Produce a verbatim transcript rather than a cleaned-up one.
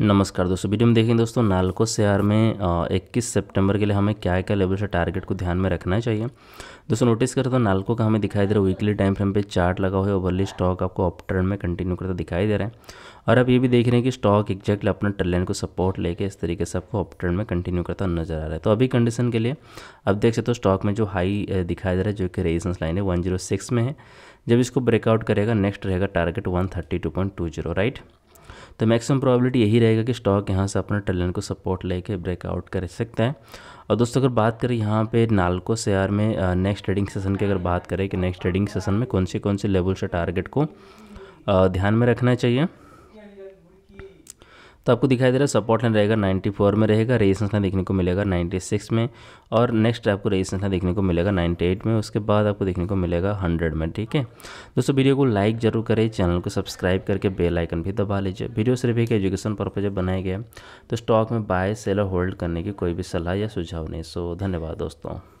नमस्कार दोस्तों, वीडियो में देखेंगे दोस्तों नाल्को शेयर में इक्कीस सितंबर के लिए हमें क्या क्या लेवल से टारगेट को ध्यान में रखना चाहिए। दोस्तों नोटिस करें तो नाल्को का हमें दिखाई दे रहा है वीकली टाइम फ्रेम पे चार्ट लगा हुआ है, ओवरली स्टॉक आपको अप ट्रेंड में कंटिन्यू करता दिखाई दे रहा है। और आप ये भी देख रहे हैं कि स्टॉक एक्जैक्टली अपना ट्रेंड लाइन को सपोर्ट लेके इस तरीके से आपको अप ट्रेंड में कंटिन्यू करता नजर आ रहा है। तो अभी कंडीशन के लिए आप देख सकते हो स्टॉक में जो हाई दिखाई दे रहा है जो कि रेजिस्टेंस लाइन है वन जीरो सिक्स में है। जब इसको ब्रेकआउट करेगा नेक्स्ट रहेगा target one thirty two point two zero, right. तो मैक्सिमम प्रोबेबिलिटी यही रहेगा कि स्टॉक यहाँ से अपना ट्रेंड लाइन को सपोर्ट लेके ब्रेकआउट कर सकता है। और दोस्तों अगर बात करें यहाँ पे नाल्को शेयर में नेक्स्ट ट्रेडिंग सेशन की, अगर बात करें कि नेक्स्ट ट्रेडिंग सेशन में कौन से कौन से लेवल से टारगेट को ध्यान में रखना चाहिए, तो आपको दिखाई दे रहा है सपोर्ट लाइन रहेगा नाइन्टी फोर में, रहेगा रेजिस्टेंस लाइन देखने को मिलेगा नाइन्टी सिक्स में, और नेक्स्ट आपको रेजिस्टेंस लाइन देखने को मिलेगा नाइन्टी एट में, उसके बाद आपको देखने को मिलेगा हंड्रेड में। ठीक है दोस्तों, वीडियो को लाइक जरूर करें, चैनल को सब्सक्राइब करके बेल आइकन भी दबा लीजिए। वीडियो सिर्फ एक एजुकेशन पर्पज बनाया गया है, तो स्टॉक में बाय सेल और होल्ड करने की कोई भी सलाह या सुझाव नहीं। सो धन्यवाद दोस्तों।